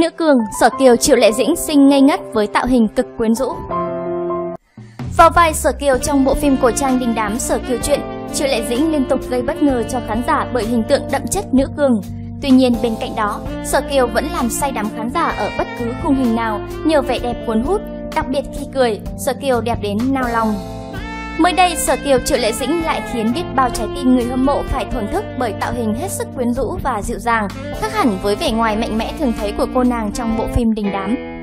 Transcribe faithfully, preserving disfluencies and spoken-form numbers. nữ cường, Sở Kiều Triệu Lệ Dĩnh xinh ngây ngất với tạo hình cực quyến rũ. Vào vai Sở Kiều trong bộ phim cổ trang đình đám Sở Kiều Truyện, Triệu Lệ Dĩnh liên tục gây bất ngờ cho khán giả bởi hình tượng đậm chất nữ cường. Tuy nhiên bên cạnh đó, Sở Kiều vẫn làm say đắm khán giả ở bất cứ khung hình nào nhờ vẻ đẹp cuốn hút, đặc biệt khi cười, Sở Kiều đẹp đến nao lòng. Mới đây, Sở Kiều Triệu Lệ Dĩnh lại khiến biết bao trái tim người hâm mộ phải thổn thức bởi tạo hình hết sức quyến rũ và dịu dàng, khác hẳn với vẻ ngoài mạnh mẽ thường thấy của cô nàng trong bộ phim đình đám.